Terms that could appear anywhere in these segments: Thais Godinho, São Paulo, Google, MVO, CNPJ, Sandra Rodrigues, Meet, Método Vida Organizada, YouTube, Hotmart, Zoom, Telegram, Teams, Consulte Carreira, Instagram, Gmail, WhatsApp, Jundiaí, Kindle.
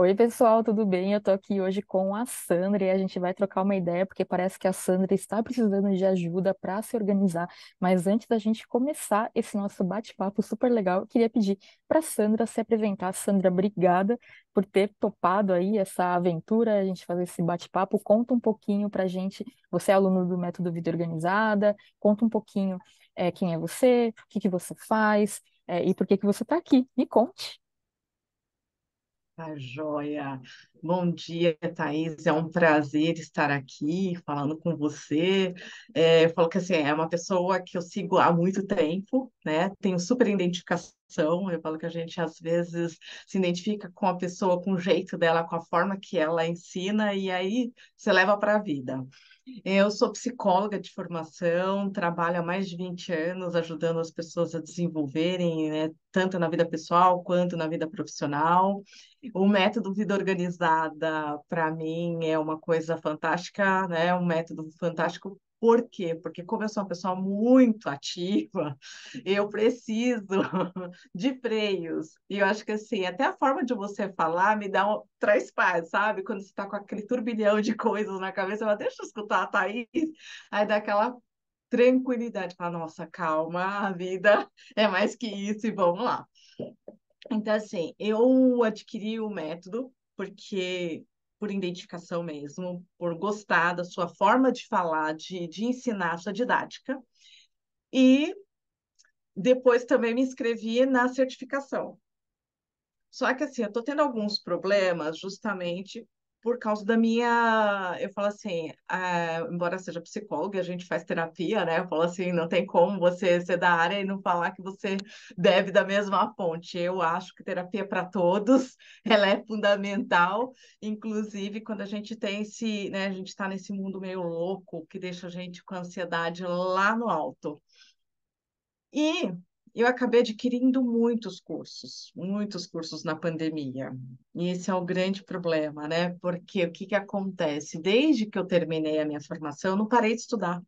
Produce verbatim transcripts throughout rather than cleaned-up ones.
Oi, pessoal, tudo bem? Eu tô aqui hoje com a Sandra e a gente vai trocar uma ideia, porque parece que a Sandra está precisando de ajuda para se organizar. Mas antes da gente começar esse nosso bate-papo super legal, eu queria pedir para a Sandra se apresentar. Sandra, obrigada por ter topado aí essa aventura, a gente fazer esse bate-papo. Conta um pouquinho para a gente, você é aluno do Método Vida Organizada, conta um pouquinho é, quem é você, o que que você faz é, e por que que você está aqui. Me conte. Ah, joia. Bom dia, Thaís. É um prazer estar aqui falando com você. É, eu falo que assim, é uma pessoa que eu sigo há muito tempo, né? Tenho super identificação. Eu falo que a gente às vezes se identifica com a pessoa, com o jeito dela, com a forma que ela ensina, e aí você leva para a vida. Eu sou psicóloga de formação, trabalho há mais de vinte anos ajudando as pessoas a desenvolverem, né, tanto na vida pessoal quanto na vida profissional. O método Vida Organizada, para mim, é uma coisa fantástica, né? Um método fantástico. Por quê? Porque como eu sou uma pessoa muito ativa, eu preciso de freios. E eu acho que assim, até a forma de você falar me dá um... traz paz, sabe? Quando você está com aquele turbilhão de coisas na cabeça, eu deixa eu escutar a Thaís, aí dá aquela tranquilidade. Fala, nossa, calma, a vida é mais que isso e vamos lá. Então assim, eu adquiri o método porque... por identificação mesmo, por gostar da sua forma de falar, de, de ensinar a sua didática. E depois também me inscrevi na certificação. Só que assim, eu estou tendo alguns problemas justamente por causa da minha... Eu falo assim, a... embora seja psicóloga, a gente faz terapia, né? Eu falo assim, não tem como você ser da área e não falar que você bebe da mesma fonte. Eu acho que terapia é para todos, ela é fundamental, inclusive quando a gente tem esse... né? A gente está nesse mundo meio louco, que deixa a gente com ansiedade lá no alto. E... eu acabei adquirindo muitos cursos, muitos cursos na pandemia. E esse é o grande problema, né? Porque o que que acontece? Desde que eu terminei a minha formação, eu não parei de estudar.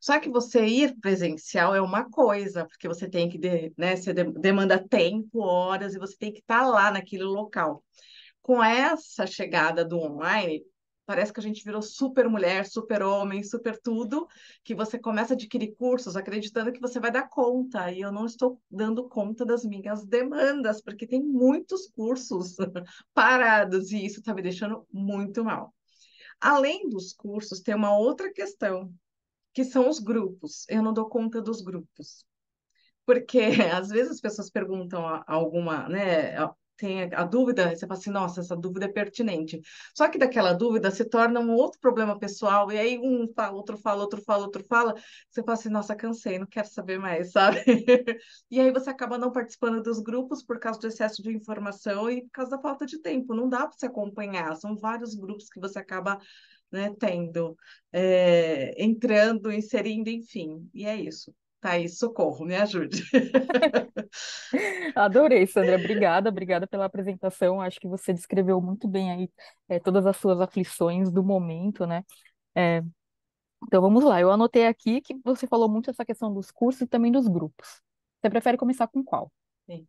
Só que você ir presencial é uma coisa, porque você tem que, né? Você demanda tempo, horas, e você tem que estar lá naquele local. Com essa chegada do online... parece que a gente virou super mulher, super homem, super tudo, que você começa a adquirir cursos acreditando que você vai dar conta, e eu não estou dando conta das minhas demandas, porque tem muitos cursos parados, e isso está me deixando muito mal. Além dos cursos, tem uma outra questão, que são os grupos. Eu não dou conta dos grupos, porque às vezes as pessoas perguntam a, a alguma... né? A, tem a dúvida, você fala assim, nossa, essa dúvida é pertinente. Só que daquela dúvida se torna um outro problema pessoal, e aí um fala, outro fala, outro fala, outro fala, você fala assim, nossa, cansei, não quero saber mais, sabe? E aí você acaba não participando dos grupos por causa do excesso de informação e por causa da falta de tempo, não dá para se acompanhar, são vários grupos que você acaba, né, tendo, é, entrando, inserindo, enfim, e é isso. Thaís, socorro, me ajude. Adorei, Sandra, obrigada, obrigada pela apresentação, acho que você descreveu muito bem aí é, todas as suas aflições do momento, né? É, então vamos lá, eu anotei aqui que você falou muito essa questão dos cursos e também dos grupos. Você prefere começar com qual? Sim.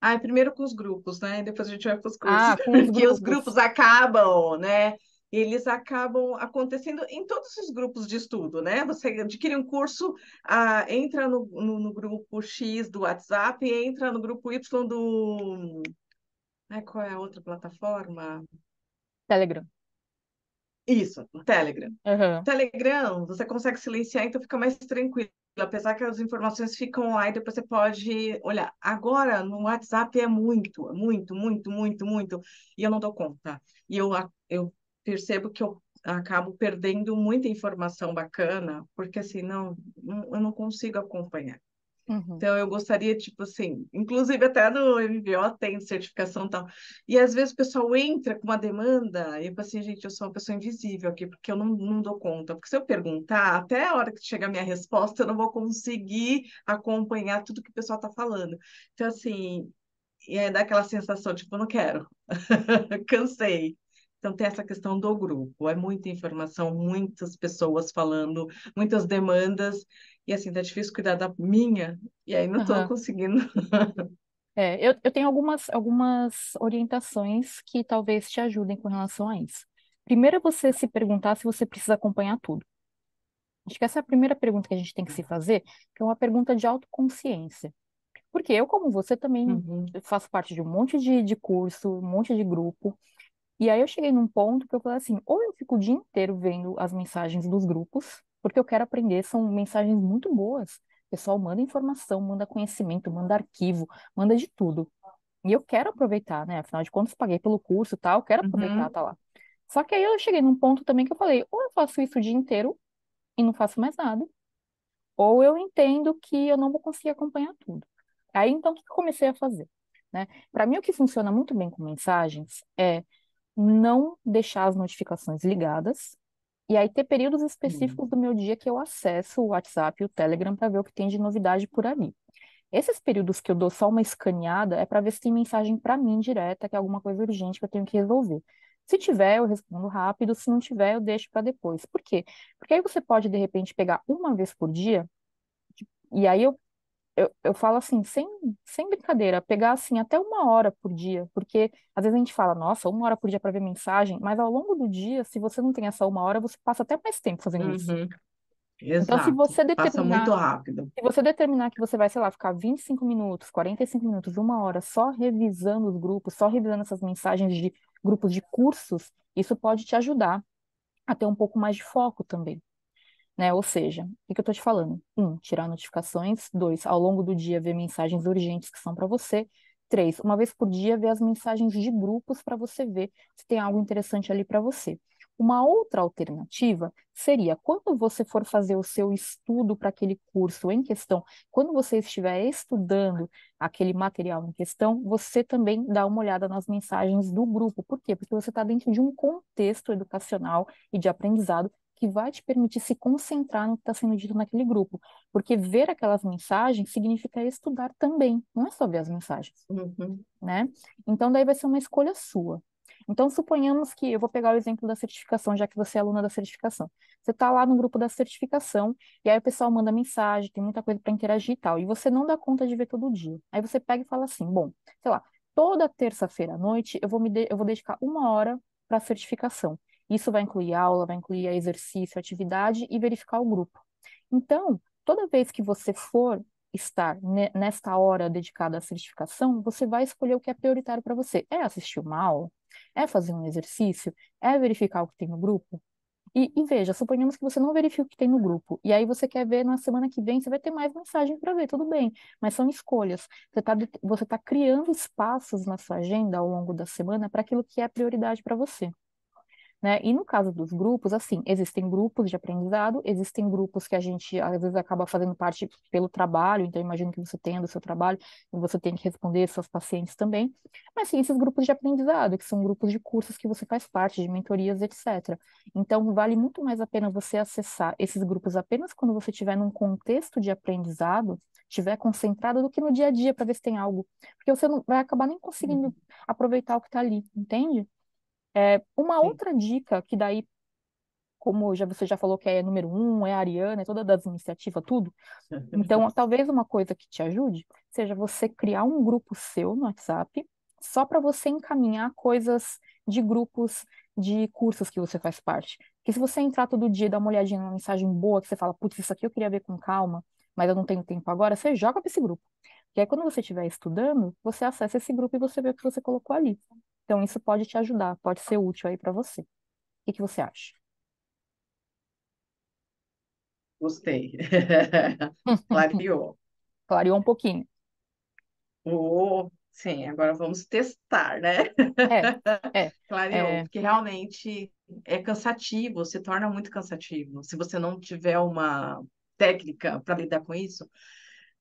Ah, é primeiro com os grupos, né? E depois a gente vai para os cursos. Ah, com os grupos. Porque os grupos acabam, né? Eles acabam acontecendo em todos os grupos de estudo, né? Você adquire um curso, ah, entra no, no, no grupo X do WhatsApp, entra no grupo Y do... ah, qual é a outra plataforma? Telegram. Isso, o Telegram. Uhum. Telegram, você consegue silenciar, então fica mais tranquilo, apesar que as informações ficam lá e depois você pode olhar. Agora, no WhatsApp é muito, muito, muito, muito, muito, e eu não dou conta. E eu... eu percebo que eu acabo perdendo muita informação bacana, porque assim, não, não eu não consigo acompanhar. Uhum. Então, eu gostaria, tipo assim, inclusive até no M B O tem certificação e tal, e às vezes o pessoal entra com uma demanda, e eu falo assim, gente, eu sou uma pessoa invisível aqui, porque eu não, não dou conta, porque se eu perguntar, até a hora que chega a minha resposta, eu não vou conseguir acompanhar tudo que o pessoal está falando. Então, assim, e aí dá aquela sensação, tipo, eu não quero, cansei. Então, tem essa questão do grupo, é muita informação, muitas pessoas falando, muitas demandas, e assim, tá difícil cuidar da minha, e aí não tô uhum. conseguindo. É, eu, eu tenho algumas, algumas orientações que talvez te ajudem com relação a isso. Primeiro é você se perguntar se você precisa acompanhar tudo. Acho que essa é a primeira pergunta que a gente tem que se fazer, que é uma pergunta de autoconsciência. Porque eu, como você, também Uhum. faço parte de um monte de, de curso, um monte de grupo. E aí eu cheguei num ponto que eu falei assim, ou eu fico o dia inteiro vendo as mensagens dos grupos, porque eu quero aprender, são mensagens muito boas. O pessoal manda informação, manda conhecimento, manda arquivo, manda de tudo. E eu quero aproveitar, né? Afinal de contas, paguei pelo curso e tal, eu quero aproveitar, Uhum. tá lá. Só que aí eu cheguei num ponto também que eu falei, ou eu faço isso o dia inteiro e não faço mais nada, ou eu entendo que eu não vou conseguir acompanhar tudo. Aí, então, o que eu comecei a fazer? Né? Para mim, o que funciona muito bem com mensagens é não deixar as notificações ligadas, e aí ter períodos específicos Uhum. do meu dia que eu acesso o WhatsApp e o Telegram para ver o que tem de novidade por ali. Esses períodos que eu dou só uma escaneada é para ver se tem mensagem para mim direta, que é alguma coisa urgente que eu tenho que resolver. Se tiver, eu respondo rápido, se não tiver, eu deixo para depois. Por quê? Porque aí você pode, de repente, pegar uma vez por dia, e aí eu, eu, eu falo assim, sem, sem brincadeira, pegar assim até uma hora por dia, porque às vezes a gente fala, nossa, uma hora por dia para ver mensagem, mas ao longo do dia, se você não tem essa uma hora, você passa até mais tempo fazendo isso. Uhum. Então, se Exato. você Passa determinar, muito rápido. se você determinar que você vai, sei lá, ficar vinte e cinco minutos, quarenta e cinco minutos, uma hora só revisando os grupos, só revisando essas mensagens de grupos de cursos, isso pode te ajudar a ter um pouco mais de foco também, né? Ou seja, o que que eu tô te falando? Um, tirar notificações. Dois, ao longo do dia ver mensagens urgentes que são para você. Três, uma vez por dia ver as mensagens de grupos para você ver se tem algo interessante ali para você. Uma outra alternativa seria, quando você for fazer o seu estudo para aquele curso em questão, quando você estiver estudando aquele material em questão, você também dá uma olhada nas mensagens do grupo. Por quê? Porque você está dentro de um contexto educacional e de aprendizado que vai te permitir se concentrar no que está sendo dito naquele grupo. Porque ver aquelas mensagens significa estudar também, não é só ver as mensagens, Uhum. né? Então, daí vai ser uma escolha sua. Então, suponhamos que, eu vou pegar o exemplo da certificação, já que você é aluna da certificação. Você está lá no grupo da certificação, e aí o pessoal manda mensagem, tem muita coisa para interagir e tal, e você não dá conta de ver todo dia. Aí você pega e fala assim, bom, sei lá, toda terça-feira à noite eu vou, me de... eu vou dedicar uma hora para a certificação. Isso vai incluir aula, vai incluir exercício, atividade e verificar o grupo. Então, toda vez que você for estar nesta hora dedicada à certificação, você vai escolher o que é prioritário para você. É assistir uma aula? É fazer um exercício? É verificar o que tem no grupo? E, e veja, suponhamos que você não verifique o que tem no grupo, e aí você quer ver na semana que vem, você vai ter mais mensagem para ver, tudo bem, mas são escolhas. Você está você tá criando espaços na sua agenda ao longo da semana para aquilo que é prioridade para você. Né? E no caso dos grupos, assim, existem grupos de aprendizado, existem grupos que a gente, às vezes, acaba fazendo parte pelo trabalho, então imagino que você tenha do seu trabalho, e você tem que responder suas pacientes também, mas sim, esses grupos de aprendizado, que são grupos de cursos que você faz parte, de mentorias, etcétera. Então, vale muito mais a pena você acessar esses grupos apenas quando você estiver num contexto de aprendizado, estiver concentrado, do que no dia a dia, para ver se tem algo, porque você não vai acabar nem conseguindo aproveitar o que está ali, entende? É, uma Sim. outra dica, que daí, como já, você já falou que é número um, é a Ariana, é toda das iniciativas, tudo. Então, talvez uma coisa que te ajude seja você criar um grupo seu no WhatsApp, só para você encaminhar coisas de grupos de cursos que você faz parte. Porque se você entrar todo dia e dar uma olhadinha numa mensagem boa, que você fala, putz, isso aqui eu queria ver com calma, mas eu não tenho tempo agora, você joga para esse grupo. E aí, quando você estiver estudando, você acessa esse grupo e você vê o que você colocou ali. Então, isso pode te ajudar, pode ser útil aí para você. O que que você acha? Gostei. Clareou. Clareou um pouquinho. Oh, sim, agora vamos testar, né? É, é. Clareou, é... porque realmente é cansativo, se torna muito cansativo. Se você não tiver uma técnica para lidar com isso,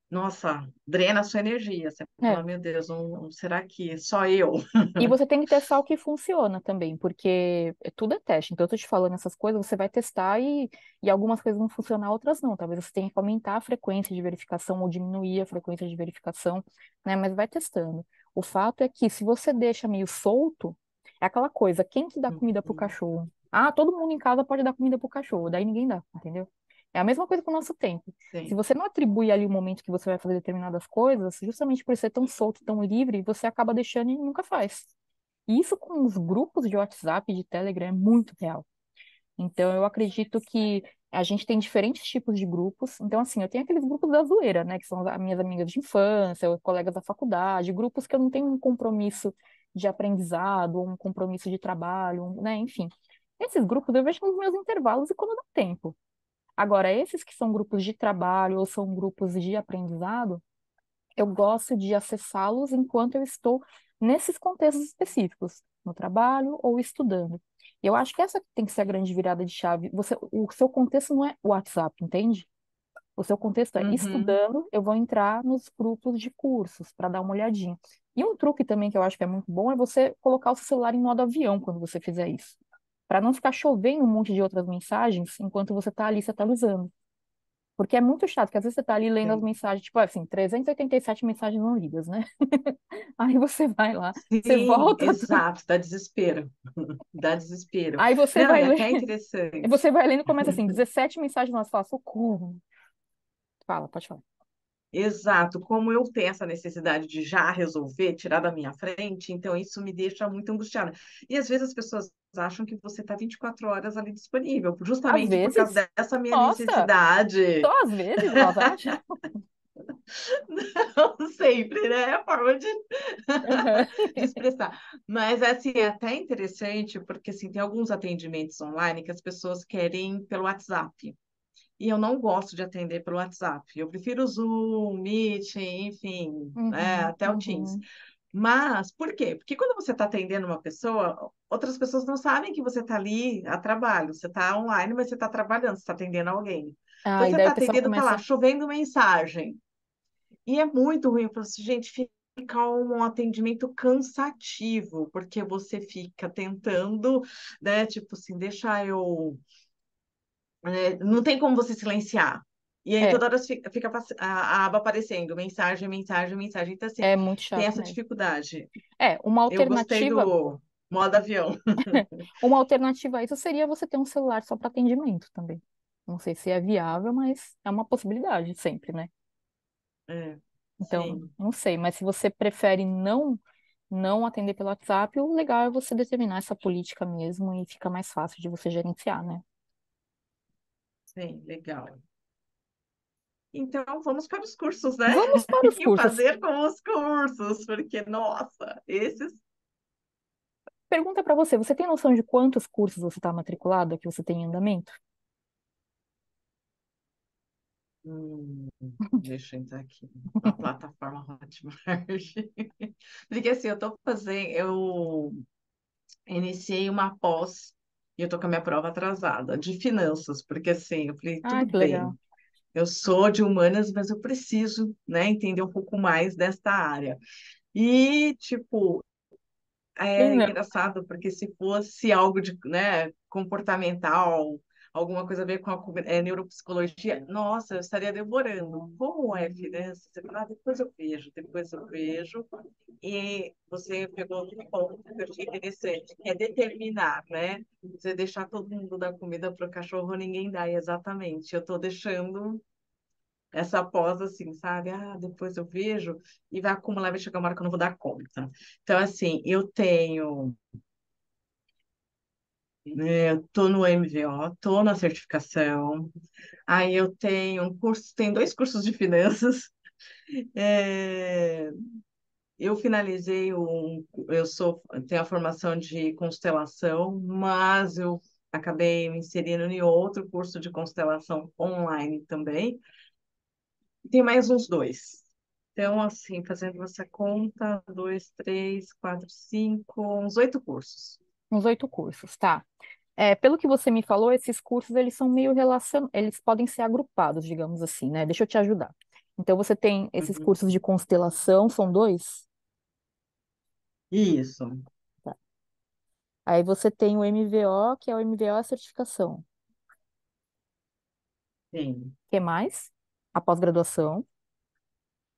nossa, drena a sua energia. Você fala, é. meu Deus, um, um, será que é só eu? E você tem que testar o que funciona também, porque tudo é teste. Então, eu tô te falando essas coisas, você vai testar e, e algumas coisas vão funcionar, outras não. Talvez você tenha que aumentar a frequência de verificação ou diminuir a frequência de verificação, né? Mas vai testando. O fato é que se você deixa meio solto, é aquela coisa, quem que dá comida pro cachorro? Ah, todo mundo em casa pode dar comida pro cachorro, daí ninguém dá, entendeu? É a mesma coisa com o nosso tempo. Sim. Se você não atribui ali o momento que você vai fazer determinadas coisas, justamente por ser tão solto, tão livre, você acaba deixando e nunca faz. E isso com os grupos de WhatsApp, de Telegram, é muito real. Então, eu acredito que a gente tem diferentes tipos de grupos. Então, assim, eu tenho aqueles grupos da zoeira, né? Que são as minhas amigas de infância, ou colegas da faculdade, grupos que eu não tenho um compromisso de aprendizado, ou um compromisso de trabalho, né? Enfim, esses grupos eu vejo nos meus intervalos e quando dá tempo. Agora, esses que são grupos de trabalho ou são grupos de aprendizado, eu gosto de acessá-los enquanto eu estou nesses contextos específicos, no trabalho ou estudando. Eu acho que essa tem que ser a grande virada de chave. Você, o seu contexto não é WhatsApp, entende? O seu contexto é uhum. estudando, eu vou entrar nos grupos de cursos para dar uma olhadinha. E um truque também que eu acho que é muito bom é você colocar o seu celular em modo avião quando você fizer isso, para não ficar chovendo um monte de outras mensagens enquanto você está ali se atualizando. Porque é muito chato, porque às vezes você está ali lendo Sim. as mensagens, tipo assim, trezentas e oitenta e sete mensagens não lidas, né? Aí você vai lá, Sim, você volta... exato, dá desespero, dá desespero. Aí você não, vai é lendo... É interessante. Você vai lendo e começa assim, dezessete mensagens, mas fala, socorro. Fala, pode falar. Exato, como eu tenho essa necessidade de já resolver, tirar da minha frente, então isso me deixa muito angustiada. E às vezes as pessoas acham que você está vinte e quatro horas ali disponível, justamente vezes, por causa dessa minha nossa, necessidade. Só às vezes, nós achamos. Não sempre, né? É a forma de, uhum. de expressar. Mas, assim, é até interessante, porque assim, tem alguns atendimentos online que as pessoas querem pelo WhatsApp. E eu não gosto de atender pelo WhatsApp. Eu prefiro o Zoom, Meet, enfim, uhum, né? Até o uhum. Teams. Mas, por quê? Porque quando você está atendendo uma pessoa, outras pessoas não sabem que você está ali a trabalho. Você está online, mas você está trabalhando, você está atendendo alguém. Ah, então, você está atendendo, está lá, chovendo mensagem. E é muito ruim. Gente, fica um atendimento cansativo, porque você fica tentando, né? Tipo assim, deixa eu... Não tem como você silenciar. E aí é. toda hora fica, fica a, a aba aparecendo, mensagem, mensagem, mensagem. Então, assim, é muito chato, tem essa né? dificuldade. É, uma alternativa... Eu gostei do modo avião. Uma alternativa a isso seria você ter um celular só para atendimento também. Não sei se é viável, mas é uma possibilidade sempre, né? É, então, sim. não sei. Mas se você prefere não, não atender pelo WhatsApp, o legal é você determinar essa política mesmo e fica mais fácil de você gerenciar, né? Sim, legal. Então, vamos para os cursos, né? Vamos para os cursos. E o fazer com os cursos, porque, nossa, esses... Pergunta para você, você tem noção de quantos cursos você está matriculada, que você tem em andamento? Hum, deixa eu entrar aqui na plataforma Hotmart. Porque, assim, eu estou fazendo... Eu iniciei uma pós... E eu tô com a minha prova atrasada, de finanças, porque assim, eu falei, tudo ah, bem, legal. Eu sou de humanas, mas eu preciso, né, entender um pouco mais desta área. E, tipo, é Não. engraçado, porque se fosse algo de, né, comportamental, alguma coisa a ver com a é, neuropsicologia, nossa, eu estaria devorando. Como é finanças? Ah, depois eu vejo, depois eu vejo. E você pegou um ponto que eu achei interessante, que é determinar, né? Você deixar todo mundo dar comida para o cachorro, ninguém dá, exatamente. Eu estou deixando essa pós assim, sabe? Ah, depois eu vejo e vai acumular, vai chegar uma hora que eu não vou dar conta. Então, assim, eu tenho... Eu tô no M V O, tô na certificação, aí eu tenho um curso, tem dois cursos de finanças, é, eu finalizei, um, eu sou, tenho a formação de constelação, mas eu acabei me inserindo em outro curso de constelação online também, tem mais uns dois. Então, assim, fazendo essa conta, dois, três, quatro, cinco, uns oito cursos. Uns oito cursos, tá. É, pelo que você me falou, esses cursos, eles são meio relacion... eles podem ser agrupados, digamos assim, né? Deixa eu te ajudar. Então, você tem esses uhum. cursos de constelação, são dois? Isso. Tá. Aí você tem o M V O, que é o M V O a certificação. Sim. O que mais? A pós-graduação.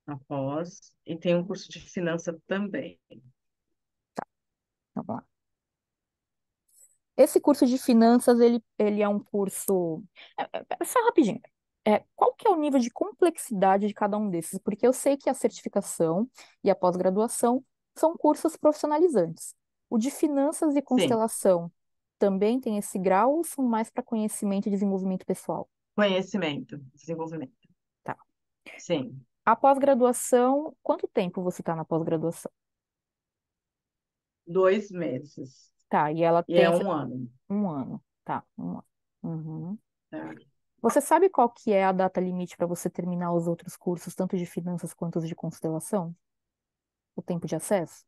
A pós. E tem um curso de finança também. Tá. Então, vamos lá. Esse curso de finanças, ele, ele é um curso... é, é, só rapidinho. É, qual que é o nível de complexidade de cada um desses? Porque eu sei que a certificação e a pós-graduação são cursos profissionalizantes. O de finanças e constelação Sim. também tem esse grau ou são mais para conhecimento e desenvolvimento pessoal? Conhecimento, desenvolvimento. Tá. Sim. A pós-graduação, quanto tempo você está na pós-graduação? Dois meses. Tá, e ela e tem... é um ano. Um ano, tá. Um ano. Uhum. É. Você sabe qual que é a data limite para você terminar os outros cursos, tanto de finanças quanto os de constelação? O tempo de acesso?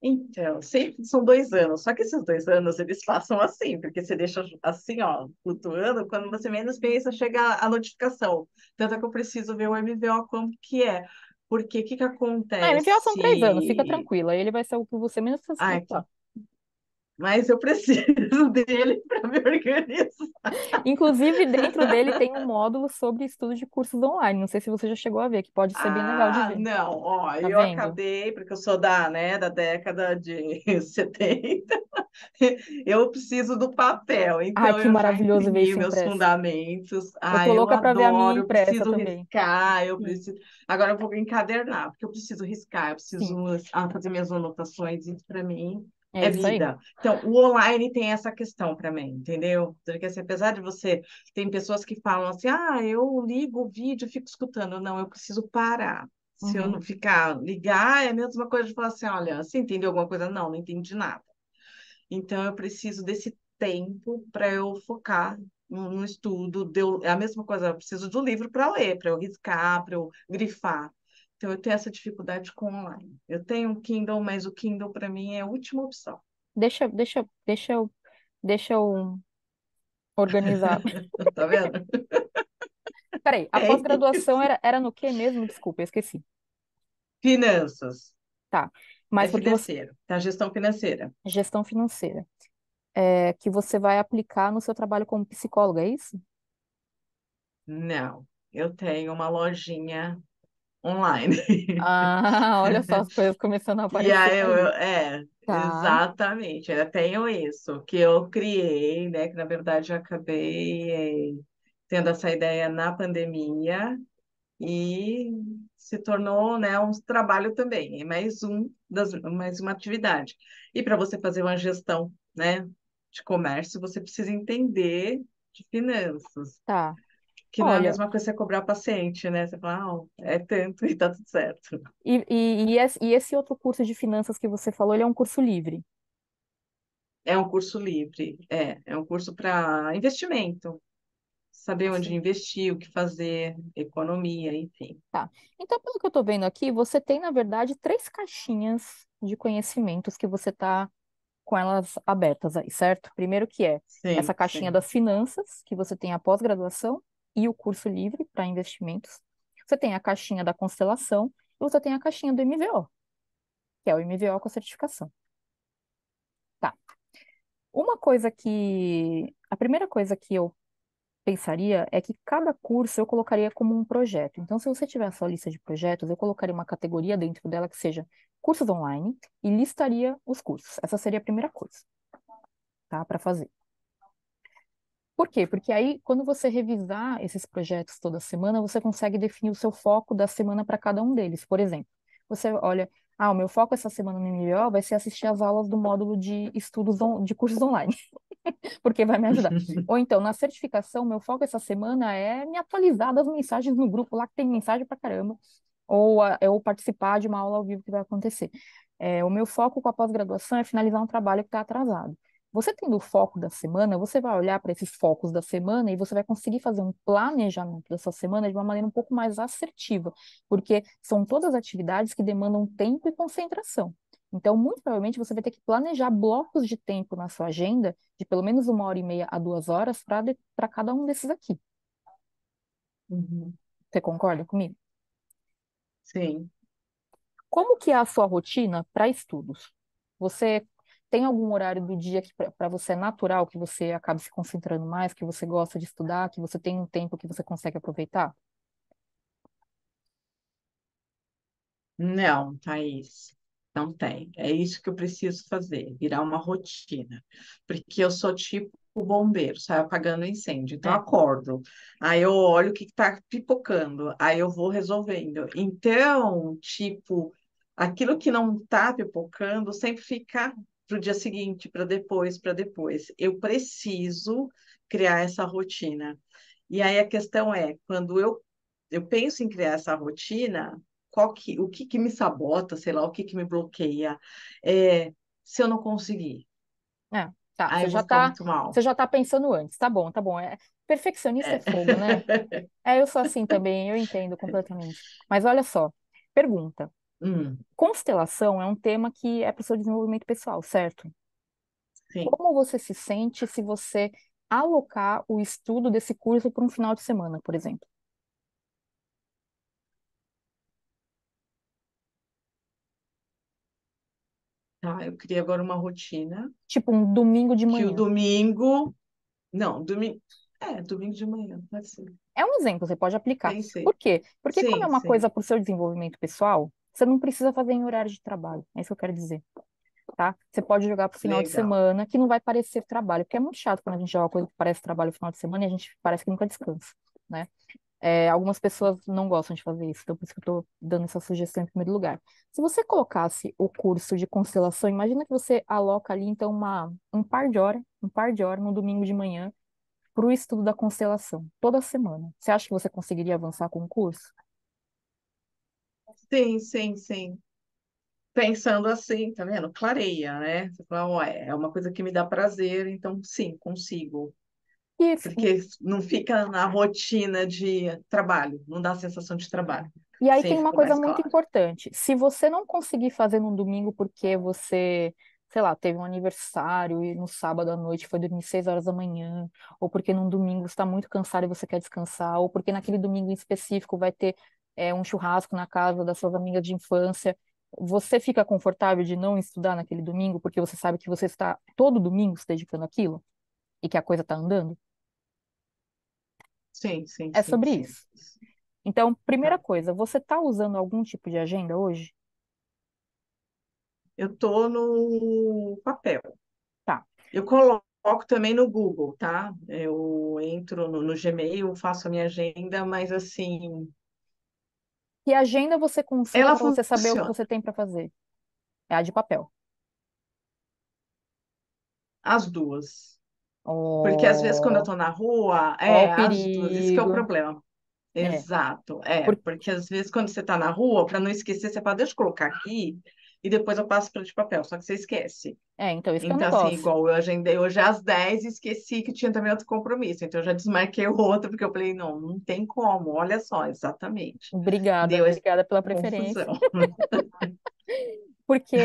Então, sempre são dois anos, só que esses dois anos eles passam assim, porque você deixa assim, ó, flutuando, quando você menos pensa, chega a notificação. Tanto é que eu preciso ver o M B O como que é, porque o que que acontece? Ah, M B O são três anos, fica tranquila, ele vai ser o que você menos precisa. Ah, então. Mas eu preciso dele para me organizar. Inclusive, dentro dele tem um módulo sobre estudo de cursos online. Não sei se você já chegou a ver, que pode ser ah, bem legal de ver. Não, ó, tá eu vendo? Acabei, porque eu sou da, né, da década de setenta. Eu preciso do papel. Então Ai, que eu maravilhoso ver isso meus impresso. Fundamentos. Ai, eu tô louca para ver a minha impressa também. Eu preciso também. riscar, eu Sim. preciso... Agora eu vou encadernar, porque eu preciso riscar, eu preciso Sim. fazer minhas anotações, isso para mim... É, é vida. Aí. Então, o online tem essa questão para mim, entendeu? Porque, assim, apesar de você... Tem pessoas que falam assim, ah, eu ligo o vídeo e fico escutando. Não, eu preciso parar. Uhum. Se eu não ficar... Ligar é a mesma coisa de falar assim, olha, você entendeu alguma coisa? Não, não entendi nada. Então, eu preciso desse tempo para eu focar no estudo. Deu, é a mesma coisa, eu preciso do livro para ler, para eu riscar, para eu grifar. Então, eu tenho essa dificuldade com online. Eu tenho um Kindle, mas o Kindle, para mim, é a última opção. Deixa, deixa, deixa, eu, deixa eu organizar. Tá vendo? Peraí, a é pós-graduação era, era no quê mesmo? Desculpa, eu esqueci. Finanças. Tá. Mas é porque financeiro. Você... Tá, gestão financeira. Gestão financeira. É, que você vai aplicar no seu trabalho como psicóloga, é isso? Não. Eu tenho uma lojinha... online. Ah, olha só as coisas começando a aparecer. E aí eu, eu, é, tá. Exatamente. Eu tenho isso, que eu criei, né? Que, na verdade, eu acabei tendo essa ideia na pandemia e se tornou, né, um trabalho também. É mais, um das, mais uma atividade. E para você fazer uma gestão, né, de comércio, você precisa entender de finanças. Tá. Que não Olha, é a mesma coisa você cobrar paciente, né? Você fala, ah, é tanto e tá tudo certo. E, e, e esse outro curso de finanças que você falou, ele é um curso livre? É um curso livre, é. É um curso para investimento. Saber Sim. onde investir, o que fazer, economia, enfim. Tá. Então, pelo que eu tô vendo aqui, você tem, na verdade, três caixinhas de conhecimentos que você tá... com elas abertas aí, certo? Primeiro que é sim, essa caixinha sim. das finanças, que você tem a pós-graduação, e o curso livre para investimentos. Você tem a caixinha da constelação e você tem a caixinha do M V O, que é o M V O com a certificação. Tá. Uma coisa que... A primeira coisa que eu pensaria é que cada curso eu colocaria como um projeto. Então, se você tiver a sua lista de projetos, eu colocaria uma categoria dentro dela que seja cursos online e listaria os cursos. Essa seria a primeira coisa, tá? Para fazer. Por quê? Porque aí, quando você revisar esses projetos toda semana, você consegue definir o seu foco da semana para cada um deles. Por exemplo, você olha, ah, o meu foco essa semana no M B O vai ser assistir as aulas do módulo de estudos on... de cursos online, porque vai me ajudar. Ou então, na certificação, meu foco essa semana é me atualizar das mensagens no grupo lá, que tem mensagem pra caramba, ou, a... ou participar de uma aula ao vivo que vai acontecer. É, o meu foco com a pós-graduação é finalizar um trabalho que está atrasado. Você tendo o foco da semana, você vai olhar para esses focos da semana e você vai conseguir fazer um planejamento dessa semana de uma maneira um pouco mais assertiva, porque são todas atividades que demandam tempo e concentração. Então, muito provavelmente, você vai ter que planejar blocos de tempo na sua agenda de pelo menos uma hora e meia a duas horas para cada um desses aqui. Uhum. Você concorda comigo? Sim. Como que é a sua rotina para estudos? Você... Tem algum horário do dia que para você é natural, que você acaba se concentrando mais, que você gosta de estudar, que você tem um tempo que você consegue aproveitar? Não, Thaís. Não tem. É isso que eu preciso fazer, virar uma rotina. Porque eu sou tipo o bombeiro, saio apagando incêndio. Então, é. eu acordo, aí eu olho o que está pipocando, aí eu vou resolvendo. Então, tipo, aquilo que não está pipocando sempre fica para o dia seguinte, para depois, para depois. Eu preciso criar essa rotina. E aí a questão é, quando eu, eu penso em criar essa rotina... Qual que, o que, que me sabota, sei lá, o que, que me bloqueia, é, se eu não conseguir. É, tá, aí você já tá, muito mal. Você já tá pensando antes, tá bom, tá bom. É, perfeccionista é. é fogo, né? É, eu sou assim também, eu entendo completamente. Mas olha só, pergunta. Hum. Constelação é um tema que é para o seu desenvolvimento pessoal, certo? Sim. Como você se sente se você alocar o estudo desse curso para um final de semana, por exemplo? Tá, eu criei agora uma rotina. Tipo um domingo de manhã. Que o domingo... Não, domingo... É, domingo de manhã, pode ser. É um exemplo, você pode aplicar. Pensei. Por quê? Porque sim, como é uma sim. coisa para o seu desenvolvimento pessoal, você não precisa fazer em horário de trabalho. É isso que eu quero dizer. Tá? Você pode jogar para o final Legal. de semana, que não vai parecer trabalho. Porque é muito chato quando a gente joga uma coisa que parece trabalho no final de semana e a gente parece que nunca descansa, né? É, algumas pessoas não gostam de fazer isso, então por isso que eu estou dando essa sugestão em primeiro lugar. Se você colocasse o curso de constelação, imagina que você aloca ali, então, uma, um par de hora, um par de hora no domingo de manhã, para o estudo da constelação, toda semana. Você acha que você conseguiria avançar com o curso? Sim, sim, sim. Pensando assim, tá vendo? Clareia, né? Você fala, ué, é uma coisa que me dá prazer, então sim, consigo. Isso. Porque não fica na rotina de trabalho, não dá a sensação de trabalho. E aí tem uma coisa muito importante, se você não conseguir fazer num domingo porque você, sei lá, teve um aniversário e no sábado à noite foi dormir seis horas da manhã, ou porque num domingo você está muito cansado e você quer descansar, ou porque naquele domingo em específico vai ter é, um churrasco na casa das suas amigas de infância, você fica confortável de não estudar naquele domingo porque você sabe que você está todo domingo se dedicando àquilo? E que a coisa está andando? Sim, sim. É sim, sobre sim. isso. Então, primeira coisa, você está usando algum tipo de agenda hoje? Eu estou no papel. Tá. Eu coloco também no Google, tá? Eu entro no, no Gmail, faço a minha agenda, mas assim... Que agenda você consegue para você saber o que você tem para fazer? É a de papel. As duas. Oh, porque às vezes quando eu tô na rua, é, oh, as duas, isso que é o problema. É. Exato, é, Por... porque às vezes quando você tá na rua, para não esquecer, você fala, deixa eu colocar aqui, e depois eu passo para de papel, só que você esquece. É, então isso então, que eu não assim, gosto. Igual eu agendei hoje às dez e esqueci que tinha também outro compromisso, então eu já desmarquei o outro, porque eu falei, não, não tem como, olha só, exatamente. Obrigada, Deu obrigada pela preferência. porque...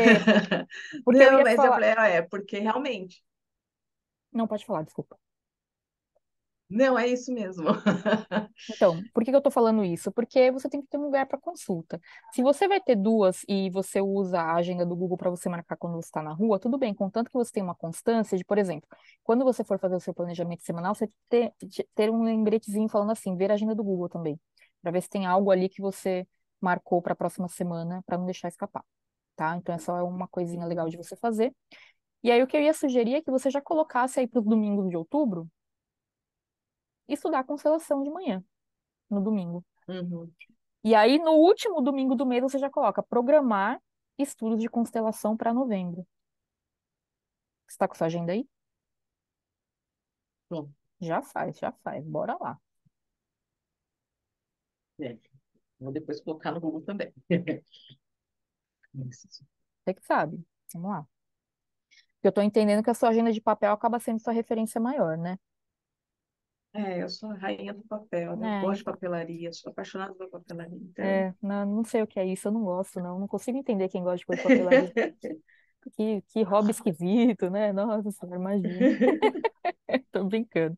porque não, eu mas falar... eu falei, é, porque realmente... Não, pode falar, desculpa. Não, é isso mesmo. Então, por que eu tô falando isso? Porque você tem que ter um lugar para consulta. Se você vai ter duas e você usa a agenda do Google para você marcar quando você está na rua, tudo bem, contanto que você tenha uma constância de, por exemplo, quando você for fazer o seu planejamento semanal, você ter, ter um lembretezinho falando assim, ver a agenda do Google também, para ver se tem algo ali que você marcou para a próxima semana, para não deixar escapar, tá? Então, essa é uma coisinha legal de você fazer. E aí o que eu ia sugerir é que você já colocasse aí para os domingos de outubro estudar a constelação de manhã, no domingo. Uhum. E aí no último domingo do mês você já coloca programar estudos de constelação para novembro. Você está com sua agenda aí? Sim. Já faz, já faz. Bora lá. É. Vou depois colocar no Google também. Você que sabe. Vamos lá. Eu estou entendendo que a sua agenda de papel acaba sendo sua referência maior, né? É, eu sou a rainha do papel, né? É. Eu gosto de papelaria, sou apaixonada por papelaria. Então... É, não, não sei o que é isso, eu não gosto, não. Não consigo entender quem gosta de coisa de papelaria. que, que hobby esquisito, né? Nossa, imagina. Tô brincando.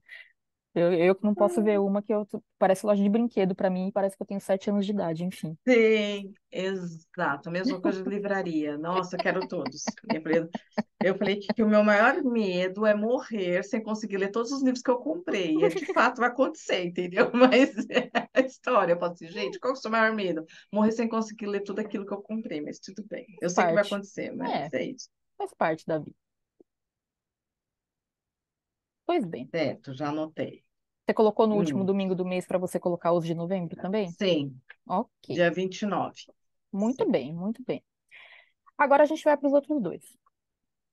Eu, eu que não posso ver uma que eu, parece loja de brinquedo pra mim, parece que eu tenho sete anos de idade, enfim. Sim, exato. A mesma coisa de livraria. Nossa, quero todos. Eu falei que o meu maior medo é morrer sem conseguir ler todos os livros que eu comprei. E de fato vai acontecer, entendeu? Mas é a história. Eu falo assim, gente, qual que é o seu maior medo? Morrer sem conseguir ler tudo aquilo que eu comprei, mas tudo bem. Eu sei que vai acontecer, mas é, é isso. Faz parte da vida. Pois bem. Certo, já anotei. Você colocou no último hum. domingo do mês para você colocar os de novembro também? Sim. Ok. Dia vinte e nove. Muito Sim. bem, muito bem. Agora a gente vai para os outros dois.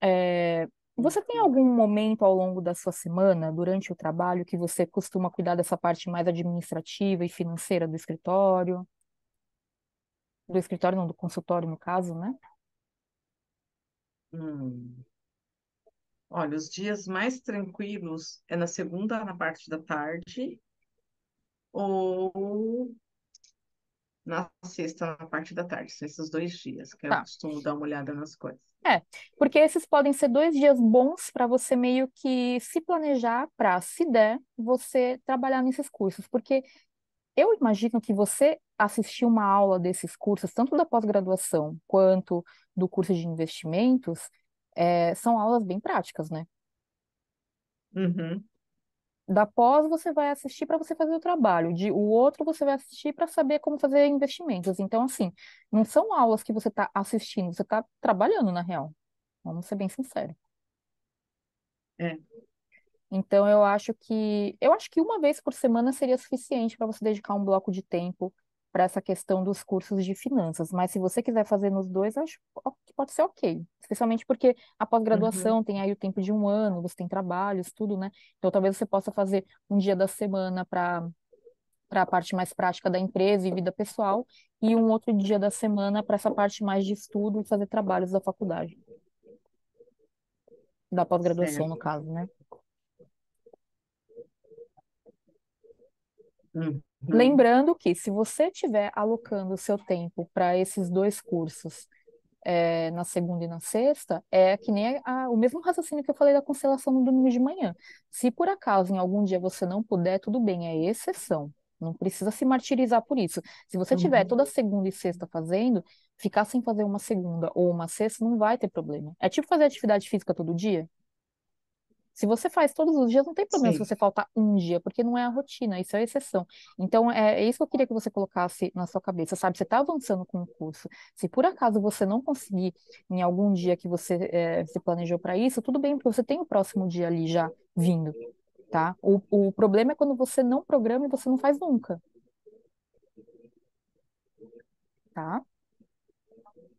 É... Você tem algum momento ao longo da sua semana, durante o trabalho, que você costuma cuidar dessa parte mais administrativa e financeira do escritório? Do escritório, não, do consultório, no caso, né? Hum... Olha, os dias mais tranquilos é na segunda, na parte da tarde, ou na sexta, na parte da tarde. São esses dois dias que tá. eu costumo dar uma olhada nas coisas. É, porque esses podem ser dois dias bons para você meio que se planejar para, se der, você trabalhar nesses cursos. Porque eu imagino que você assistir uma aula desses cursos, tanto da pós-graduação quanto do curso de investimentos, É, são aulas bem práticas, né? Uhum. Da pós você vai assistir para você fazer o trabalho, de, o outro você vai assistir para saber como fazer investimentos. Então, assim, não são aulas que você está assistindo, você está trabalhando, na real. Vamos ser bem sinceros. É. Então, eu acho que eu acho que uma vez por semana seria suficiente para você dedicar um bloco de tempo para essa questão dos cursos de finanças, mas se você quiser fazer nos dois, eu acho que pode ser ok, especialmente porque a pós-graduação uhum. tem aí o tempo de um ano, você tem trabalhos, tudo, né? Então talvez você possa fazer um dia da semana para para a parte mais prática da empresa e vida pessoal, e um outro dia da semana para essa parte mais de estudo e fazer trabalhos da faculdade, da pós-graduação, no caso, né? Uhum. Lembrando que se você estiver alocando o seu tempo para esses dois cursos é, na segunda e na sexta, é que nem a, o mesmo raciocínio que eu falei da constelação no domingo de manhã. Se por acaso em algum dia você não puder, tudo bem, é exceção. Não precisa se martirizar por isso. Se você tiver uhum. toda segunda e sexta fazendo, ficar sem fazer uma segunda ou uma sexta não vai ter problema. É tipo fazer atividade física todo dia. Se você faz todos os dias, não tem problema Sim. se você faltar um dia, porque não é a rotina, isso é a exceção. Então, é isso que eu queria que você colocasse na sua cabeça, sabe? Você está avançando com o curso. Se por acaso você não conseguir em algum dia que você é, se planejou para isso, tudo bem, porque você tem o próximo dia ali já vindo, tá? O, o problema é quando você não programa e você não faz nunca. Tá?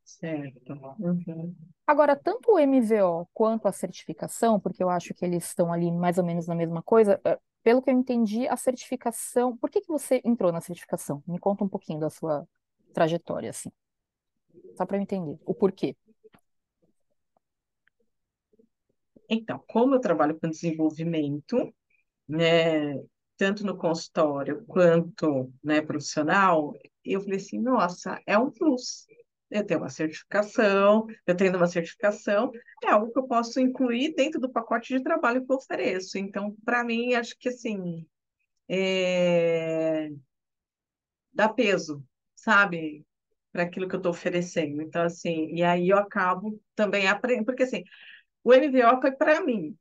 Certo. Uhum. Agora, tanto o M V O quanto a certificação, porque eu acho que eles estão ali mais ou menos na mesma coisa, pelo que eu entendi, a certificação... Por que que você entrou na certificação? Me conta um pouquinho da sua trajetória, assim. Só para eu entender o porquê. Então, como eu trabalho com desenvolvimento, né, tanto no consultório quanto, né, profissional, eu falei assim, nossa, é um plus. Eu tenho uma certificação, eu tenho uma certificação, é algo que eu posso incluir dentro do pacote de trabalho que eu ofereço. Então, para mim, acho que, assim, é... dá peso, sabe? Para aquilo que eu estou oferecendo. Então, assim, e aí eu acabo também aprendendo, porque, assim, o M V O foi para mim,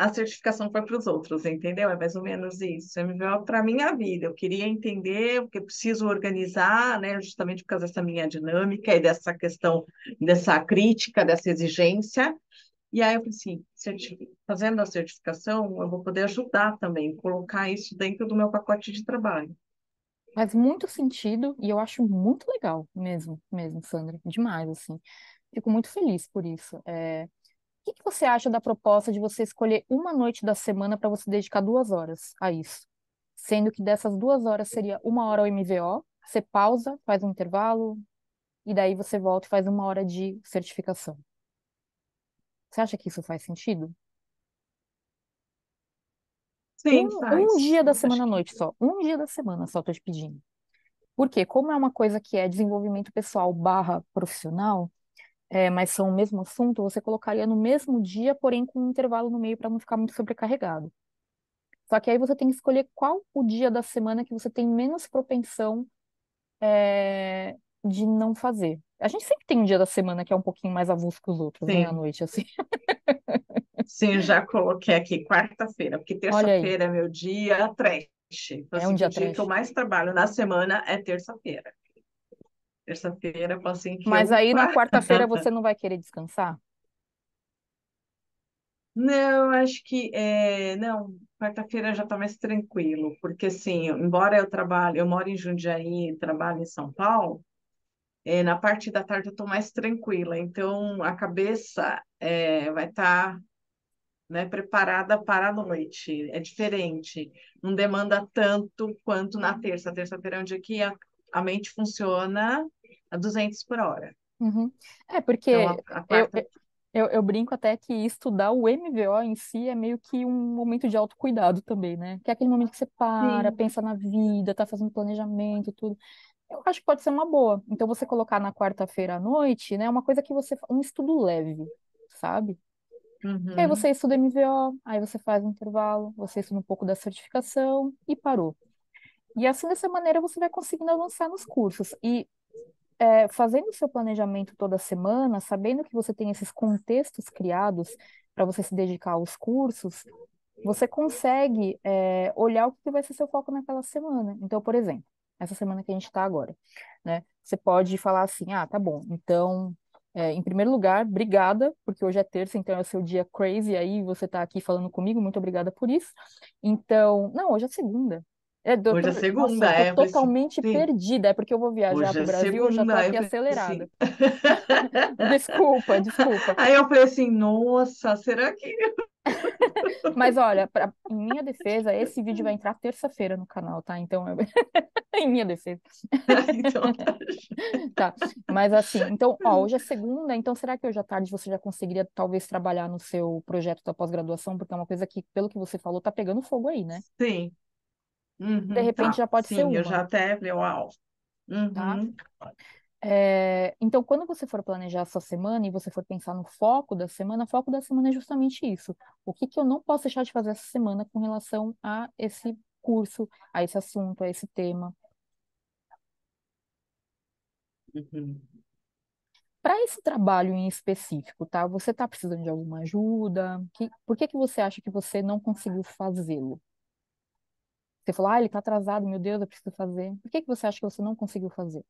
a certificação foi para os outros, entendeu? É mais ou menos isso. M V O para a minha vida. Eu queria entender, porque eu preciso organizar, né, justamente por causa dessa minha dinâmica e dessa questão, dessa crítica, dessa exigência. E aí eu falei assim, certific... fazendo a certificação, eu vou poder ajudar também, colocar isso dentro do meu pacote de trabalho. Faz muito sentido e eu acho muito legal mesmo, mesmo, Sandra. Demais, assim. Fico muito feliz por isso. É... O que você acha da proposta de você escolher uma noite da semana para você dedicar duas horas a isso? Sendo que dessas duas horas seria uma hora ao M V O, você pausa, faz um intervalo, e daí você volta e faz uma hora de certificação. Você acha que isso faz sentido? Sim, um, faz. Um dia da semana à noite só. Um dia da semana só, estou te pedindo. Porque como é uma coisa que é desenvolvimento pessoal barra profissional... É, mas são o mesmo assunto, você colocaria no mesmo dia, porém com um intervalo no meio para não ficar muito sobrecarregado. Só que aí você tem que escolher qual o dia da semana que você tem menos propensão é, de não fazer. A gente sempre tem um dia da semana que é um pouquinho mais avulso que os outros, Sim. né, à noite, assim. Sim, já coloquei aqui, quarta-feira, porque terça-feira é meu dia trash. Então, é um assim, dia o trash. dia que eu mais trabalho na semana é terça-feira. Terça-feira, assim que Mas eu... aí na quarta-feira você não vai querer descansar? Não, acho que é, não, quarta-feira já está mais tranquilo, porque assim, embora eu trabalhe, eu moro em Jundiaí, trabalho em São Paulo, é, na parte da tarde eu estou mais tranquila, então a cabeça é, vai estar tá, né, preparada para a noite, é diferente, não demanda tanto quanto na terça, terça-feira é um dia que a, a mente funciona a duzentos por hora. Uhum. É, porque... Então, a, a quarta... eu, eu... Eu, eu brinco até que estudar o M V O em si é meio que um momento de autocuidado também, né? Que é aquele momento que você para, Sim. pensa na vida, tá fazendo planejamento, tudo. Eu acho que pode ser uma boa. Então, você colocar na quarta-feira à noite, né? Uma coisa que você... Um estudo leve, sabe? Uhum. E aí você estuda M V O, aí você faz um intervalo, você estuda um pouco da certificação e parou. E assim, dessa maneira, você vai conseguindo avançar nos cursos. E... É, fazendo o seu planejamento toda semana, sabendo que você tem esses contextos criados para você se dedicar aos cursos, você consegue é, olhar o que vai ser seu foco naquela semana. Então, por exemplo, essa semana que a gente está agora, né? Você pode falar assim, ah, tá bom, então, é, em primeiro lugar, obrigada, porque hoje é terça, então é o seu dia crazy, aí você está aqui falando comigo, muito obrigada por isso. Então, não, hoje é segunda. É, tô, hoje é segunda, nossa, é. Tô totalmente sim. perdida, é porque eu vou viajar para o Brasil, segunda, eu já tô aqui acelerada. desculpa, desculpa. Aí eu falei assim, nossa, será que... Mas olha, pra, em minha defesa, esse vídeo vai entrar terça-feira no canal, tá? Então, eu... em minha defesa. Então, tá. Mas assim, então, ó, hoje é segunda, então será que hoje à tarde você já conseguiria talvez trabalhar no seu projeto da pós-graduação? Porque é uma coisa que, pelo que você falou, tá pegando fogo aí, né? Sim. Uhum, de repente tá. já pode Sim, ser uma. eu já até falei, uau. Uhum. Tá? É, então, quando você for planejar a sua semana e você for pensar no foco da semana, o foco da semana é justamente isso. O que, que eu não posso deixar de fazer essa semana com relação a esse curso, a esse assunto, a esse tema? Uhum. Para esse trabalho em específico, tá? Você está precisando de alguma ajuda? Que, por que, que você acha que você não conseguiu fazê-lo? Você falou, ah, ele tá atrasado, meu Deus, eu preciso fazer. Por que que você acha que você não conseguiu fazer?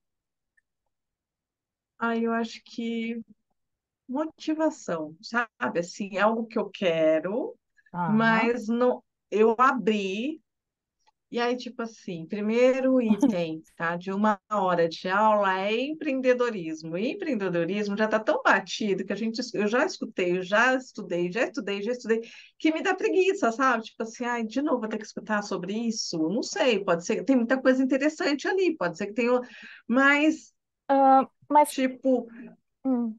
Ah, eu acho que motivação, sabe? Assim, é algo que eu quero, ah. mas não, eu abri, e aí, tipo assim, primeiro item, tá? De uma hora de aula é empreendedorismo. E empreendedorismo já tá tão batido que a gente, eu já escutei, eu já estudei, já estudei, já estudei, que me dá preguiça, sabe? Tipo assim, ai, de novo vou ter que escutar sobre isso. Não sei, pode ser, tem muita coisa interessante ali, pode ser que tenha, mas, uh, mas... tipo... Hum.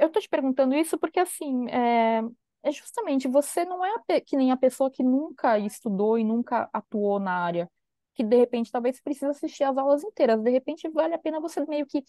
Eu tô te perguntando isso porque, assim, é... É justamente, você não é a que nem a pessoa que nunca estudou e nunca atuou na área, que de repente talvez precisa assistir as aulas inteiras, de repente vale a pena você meio que...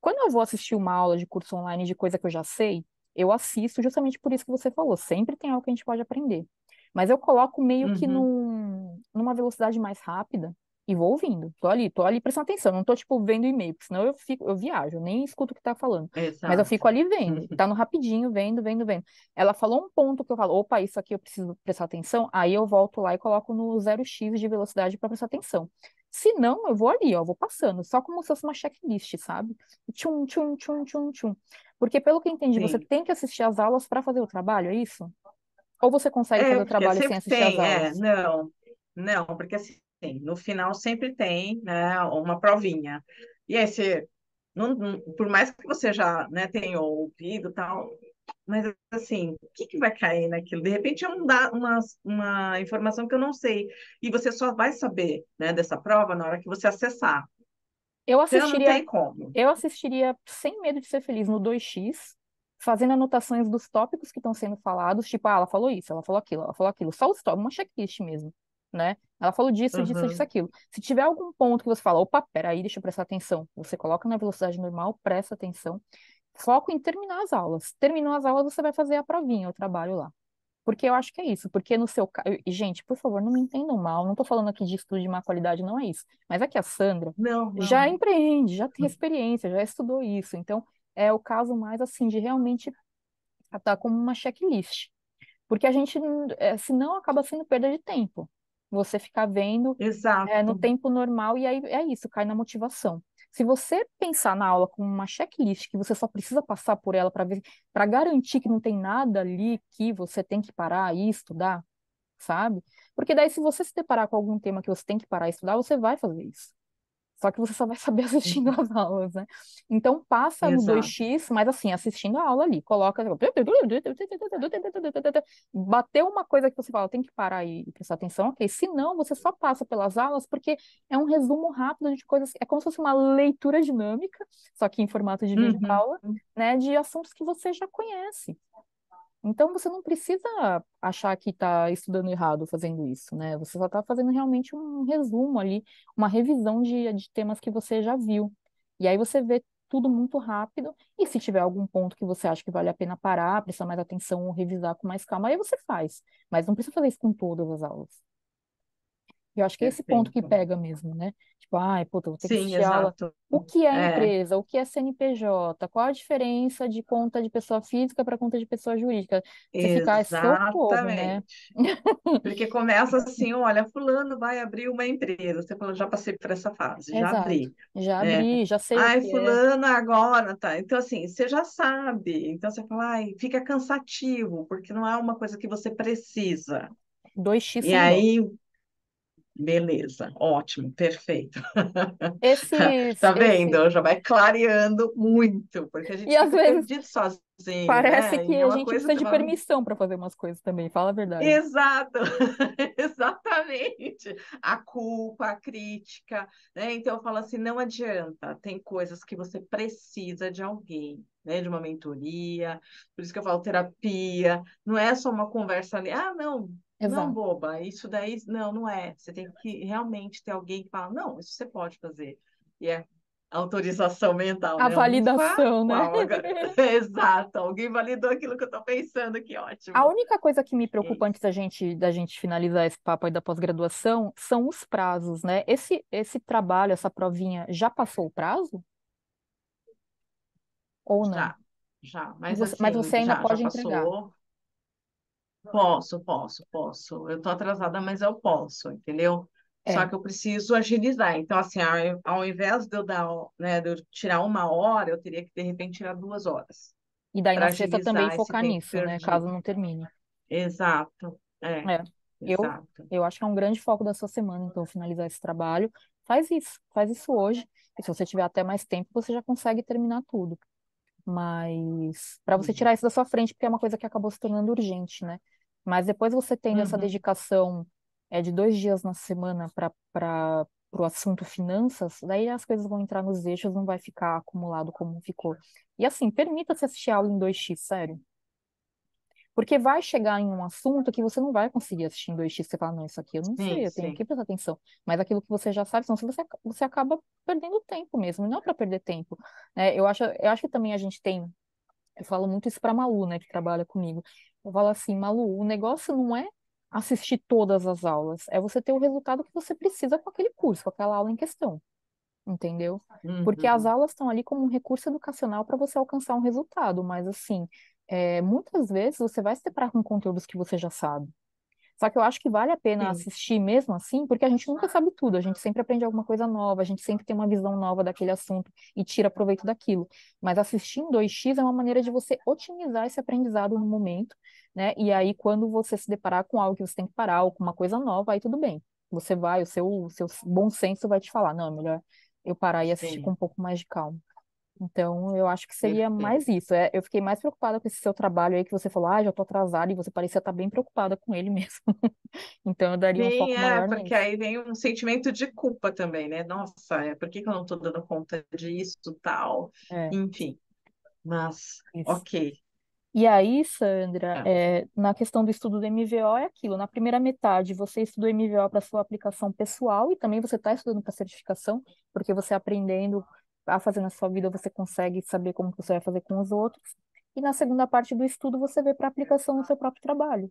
Quando eu vou assistir uma aula de curso online de coisa que eu já sei, eu assisto justamente por isso que você falou, sempre tem algo que a gente pode aprender. Mas eu coloco meio uhum. que num, numa velocidade mais rápida e vou ouvindo, tô ali, tô ali prestando atenção, não tô tipo vendo e-mail, porque senão eu, fico, eu viajo, eu nem escuto o que tá falando, Exato. mas eu fico ali vendo, tá no rapidinho, vendo, vendo, vendo. Ela falou um ponto que eu falo, opa, isso aqui eu preciso prestar atenção, aí eu volto lá e coloco no zero x de velocidade para prestar atenção. Se não, eu vou ali, ó, vou passando, só como se fosse uma checklist, sabe? Tchum, tchum, tchum, tchum, tchum. Porque pelo que eu entendi, Sim. você tem que assistir as aulas para fazer o trabalho, é isso? Ou você consegue é, fazer o trabalho sem assistir tem, as aulas? É, não, não, porque assim, no final sempre tem, né, uma provinha. E aí você, não, não, por mais que você já, né, tenha ouvido tal, mas assim, o que, que vai cair naquilo? De repente é um, uma, uma informação que eu não sei. E você só vai saber, né, dessa prova na hora que você acessar. Eu assistiria, então, não tem como. Eu assistiria sem medo de ser feliz no dois x, fazendo anotações dos tópicos que estão sendo falados, tipo, ah, ela falou isso, ela falou aquilo, ela falou aquilo. Só os tópicos, uma checklist mesmo. Né? Ela falou disso, uhum. disso, disso, aquilo. Se tiver algum ponto que você fala, opa, peraí, deixa eu prestar atenção. Você coloca na velocidade normal, presta atenção. Foco em terminar as aulas. Terminou as aulas, você vai fazer a provinha, o trabalho lá. Porque eu acho que é isso, porque no seu caso... Gente, por favor, não me entendam mal, não estou falando aqui de estudo de má qualidade, não é isso. Mas aqui a Sandra não, não. já empreende, já tem experiência, já estudou isso. Então, é o caso mais, assim, de realmente tratar como uma checklist. Porque a gente, senão, acaba sendo perda de tempo. Você ficar vendo é, no tempo normal e aí é isso, cai na motivação. Se você pensar na aula como uma checklist, que você só precisa passar por ela para ver, para garantir que não tem nada ali que você tem que parar e estudar, sabe? Porque daí, se você se deparar com algum tema que você tem que parar e estudar, você vai fazer isso. Só que você só vai saber assistindo as aulas, né? Então, passa Exato. no dois x, mas assim, assistindo a aula ali, coloca... Bateu uma coisa que você fala, tem que parar e prestar atenção, ok? Se não, você só passa pelas aulas, porque é um resumo rápido de coisas... É como se fosse uma leitura dinâmica, só que em formato de vídeo aula, uhum. né? De assuntos que você já conhece. Então, você não precisa achar que está estudando errado fazendo isso, né? Você só está fazendo realmente um resumo ali, uma revisão de, de temas que você já viu. E aí você vê tudo muito rápido, e se tiver algum ponto que você acha que vale a pena parar, prestar mais atenção ou revisar com mais calma, aí você faz. Mas não precisa fazer isso com todas as aulas. Eu acho que é esse Perfeito. ponto que pega mesmo, né? Tipo, ai, puta, vou ter Sim, que assistir aula. O que é, é empresa? O que é C N P J? Qual a diferença de conta de pessoa física para conta de pessoa jurídica? Você Exatamente. ficar socorro, né? Porque começa assim, olha, fulano vai abrir uma empresa. Você falou, já passei por essa fase, Exato. já abri. Já abri, é. já sei Ai, o que fulano é. agora, tá. Então, assim, você já sabe. Então, você fala, ai, fica cansativo, porque não é uma coisa que você precisa. dois x. E aí... Beleza, ótimo, perfeito. Esses, tá vendo? Esse... Já vai clareando muito, porque a gente e fica às vezes perdido sozinho. Parece né? que e a gente precisa de vai... permissão para fazer umas coisas também, fala a verdade. Exato, exatamente. A culpa, a crítica, né? Então eu falo assim, não adianta, tem coisas que você precisa de alguém. Né, de uma mentoria, por isso que eu falo terapia, não é só uma conversa ali, ah, não, Exato. não, boba, isso daí, não, não é, você tem que realmente ter alguém que fala, não, isso você pode fazer, e é autorização mental. A né? validação, ah, né? Exato, alguém validou aquilo que eu tô pensando, que ótimo. A única coisa que me preocupa é antes da gente, da gente finalizar esse papo aí da pós-graduação são os prazos, né, esse, esse trabalho, essa provinha, já passou o prazo? Ou não? Já, já. Mas você, assim, mas você ainda já, pode já entregar. Posso, posso, posso. Eu estou atrasada, mas eu posso, entendeu? É. Só que eu preciso agilizar. Então, assim, ao, ao invés de eu, dar, né, de eu tirar uma hora, eu teria que, de repente, tirar duas horas. E daí na sexta também focar nisso, né? Caso não termine. Exato. É. é. Exato. Eu, eu acho que é um grande foco da sua semana, então, finalizar esse trabalho. Faz isso, faz isso hoje. E se você tiver até mais tempo, você já consegue terminar tudo. Mas para você tirar isso da sua frente, porque é uma coisa que acabou se tornando urgente, né? Mas depois você tendo uhum. essa dedicação é, de dois dias na semana para o assunto finanças, daí as coisas vão entrar nos eixos, não vai ficar acumulado como ficou. E assim, permita-se assistir aula em dois x, sério. Porque vai chegar em um assunto que você não vai conseguir assistir em dois x, você fala, não, isso aqui eu não sei, sim, eu tenho sim. que prestar atenção. Mas aquilo que você já sabe, senão você, você acaba perdendo tempo mesmo, e não é para perder tempo. É, eu, acho, eu acho que também a gente tem, eu falo muito isso para a Malu, né, que trabalha comigo, eu falo assim, Malu, o negócio não é assistir todas as aulas, é você ter o resultado que você precisa com aquele curso, com aquela aula em questão, entendeu? Uhum. Porque as aulas estão ali como um recurso educacional para você alcançar um resultado, mas assim... É, muitas vezes você vai se deparar com conteúdos que você já sabe. Só que eu acho que vale a pena Sim. assistir mesmo assim, porque a gente nunca sabe tudo, a gente sempre aprende alguma coisa nova, a gente sempre tem uma visão nova daquele assunto e tira proveito daquilo. Mas assistir em dois x é uma maneira de você otimizar esse aprendizado no momento, né? E aí quando você se deparar com algo que você tem que parar, ou com uma coisa nova, aí tudo bem. Você vai, o seu, o seu bom senso vai te falar, não, é melhor eu parar e assistir Sim. com um pouco mais de calma. Então, eu acho que seria Perfeito. mais isso. É, eu fiquei mais preocupada com esse seu trabalho aí, que você falou, ah, já tô atrasada, e você parecia estar bem preocupada com ele mesmo. Então, eu daria Sim, um foco é, maior porque nisso. Aí vem um sentimento de culpa também, né? Nossa, é, por que que eu não tô dando conta disso, tal? É. Enfim, mas, isso. ok. E aí, Sandra, é, na questão do estudo do M V O é aquilo, na primeira metade você estuda o M V O para sua aplicação pessoal e também você está estudando para certificação, porque você aprendendo... a fazer na sua vida, você consegue saber como que você vai fazer com os outros, e na segunda parte do estudo você vê para aplicação no seu próprio trabalho,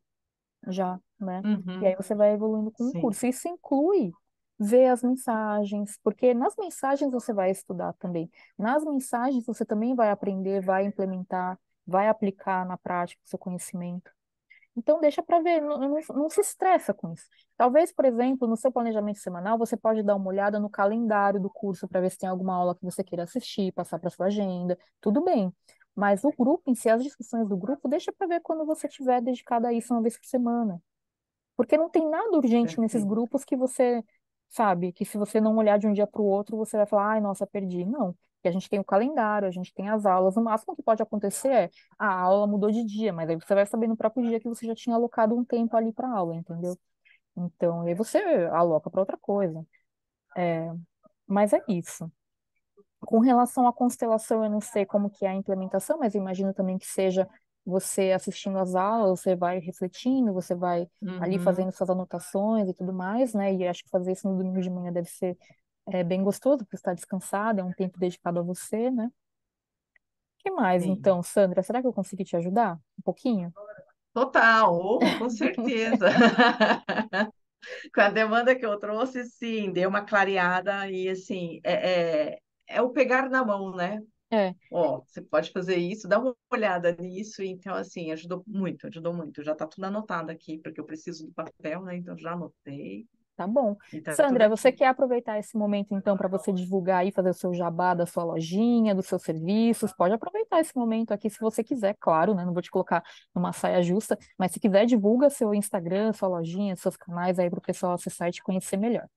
já, né? Uhum. E aí você vai evoluindo com o curso. Isso inclui ver as mensagens, porque nas mensagens você vai estudar também. Nas mensagens você também vai aprender, vai implementar, vai aplicar na prática o seu conhecimento. Então, deixa para ver, não, não, não se estressa com isso. Talvez, por exemplo, no seu planejamento semanal, você pode dar uma olhada no calendário do curso para ver se tem alguma aula que você queira assistir, passar para sua agenda, tudo bem. Mas o grupo em si, as discussões do grupo, deixa para ver quando você estiver dedicado a isso uma vez por semana. Porque não tem nada urgente Perfeito. nesses grupos que você, sabe, que se você não olhar de um dia para o outro, você vai falar, ai, nossa, perdi. Não. Porque a gente tem o calendário, a gente tem as aulas. O máximo que pode acontecer é a aula mudou de dia, mas aí você vai saber no próprio dia que você já tinha alocado um tempo ali para aula, entendeu? Então, aí você aloca para outra coisa. É, mas é isso. Com relação à constelação, eu não sei como que é a implementação, mas eu imagino também que seja você assistindo às aulas, você vai refletindo, você vai uhum. ali fazendo suas anotações e tudo mais, né? E acho que fazer isso no domingo de manhã deve ser... é bem gostoso, porque você está descansado, é um tempo dedicado a você, né? O que mais, Sim. então, Sandra? Será que eu consegui te ajudar um pouquinho? Total, oh, com certeza. Com a demanda que eu trouxe, sim, deu uma clareada e, assim, é, é, é o pegar na mão, né? É. Ó, você pode fazer isso, dá uma olhada nisso, então, assim, ajudou muito, ajudou muito. Já está tudo anotado aqui, porque eu preciso do papel, né? Então, já anotei. Tá bom. Então, Sandra, você quer aproveitar esse momento, então, para você divulgar e fazer o seu jabá da sua lojinha, dos seus serviços? Pode aproveitar esse momento aqui, se você quiser, claro, né? Não vou te colocar numa saia justa, mas se quiser, divulga seu Instagram, sua lojinha, seus canais aí para o pessoal acessar e te conhecer melhor.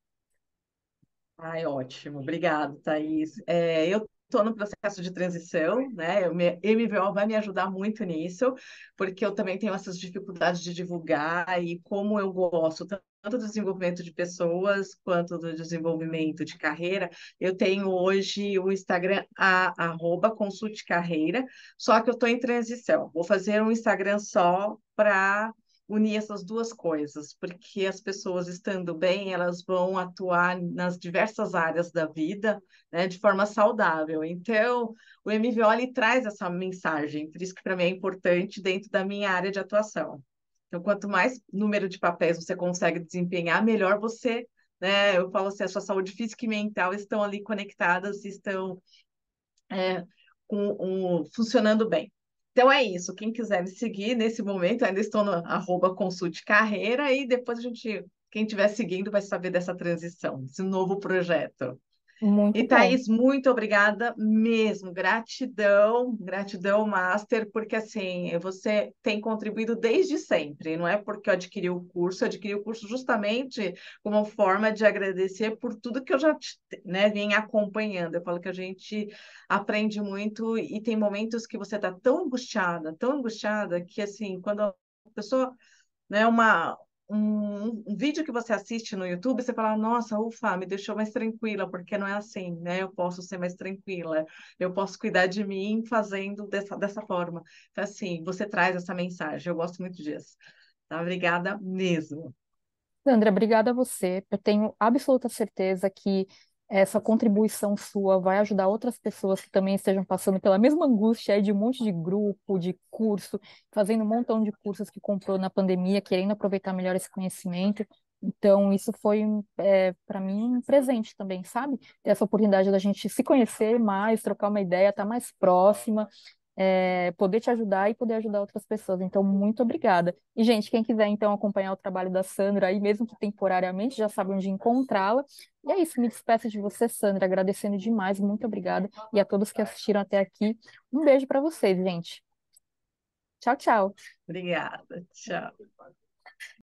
Ai, ótimo. Obrigada, Thaís. É, eu estou no processo de transição, né? O M V O vai me ajudar muito nisso, porque eu também tenho essas dificuldades de divulgar e como eu gosto também. Tanto do desenvolvimento de pessoas, quanto do desenvolvimento de carreira, eu tenho hoje o Instagram, a, arroba Consulte Carreira, só que eu estou em transição. Vou fazer um Instagram só para unir essas duas coisas, porque as pessoas estando bem, elas vão atuar nas diversas áreas da vida, né, de forma saudável. Então, o M V O ele traz essa mensagem, por isso que para mim é importante dentro da minha área de atuação. Então, quanto mais número de papéis você consegue desempenhar, melhor você, né? Eu falo assim, a sua saúde física e mental estão ali conectadas, estão é, um, um, funcionando bem. Então, é isso. Quem quiser me seguir nesse momento, ainda estou no arroba Consulte Carreira e depois a gente, quem estiver seguindo vai saber dessa transição, desse novo projeto. Muito e, Thaís, bom. Muito obrigada mesmo, gratidão, gratidão, Master, porque, assim, você tem contribuído desde sempre, não é porque eu adquiri o curso, eu adquiri o curso justamente como forma de agradecer por tudo que eu já, né, vim acompanhando. Eu falo que a gente aprende muito e tem momentos que você está tão angustiada, tão angustiada, que, assim, quando a pessoa, né, uma... Um, um vídeo que você assiste no YouTube, você fala, nossa, ufa, me deixou mais tranquila, porque não é assim, né? Eu posso ser mais tranquila, eu posso cuidar de mim fazendo dessa, dessa forma. Então, assim, você traz essa mensagem, eu gosto muito disso. Tá? Obrigada mesmo. Sandra, obrigada a você. Eu tenho absoluta certeza que essa contribuição sua vai ajudar outras pessoas que também estejam passando pela mesma angústia aí de um monte de grupo, de curso, fazendo um montão de cursos que comprou na pandemia, querendo aproveitar melhor esse conhecimento. Então, isso foi, é, para mim, um presente também, sabe? Ter essa oportunidade da gente se conhecer mais, trocar uma ideia, estar mais próxima, é, poder te ajudar e poder ajudar outras pessoas. Então, muito obrigada. E, gente, quem quiser, então, acompanhar o trabalho da Sandra aí, mesmo que temporariamente, já sabe onde encontrá-la. E é isso, me despeço de você, Sandra, agradecendo demais, muito obrigada. E a todos que assistiram até aqui, um beijo para vocês, gente. Tchau, tchau. Obrigada, tchau.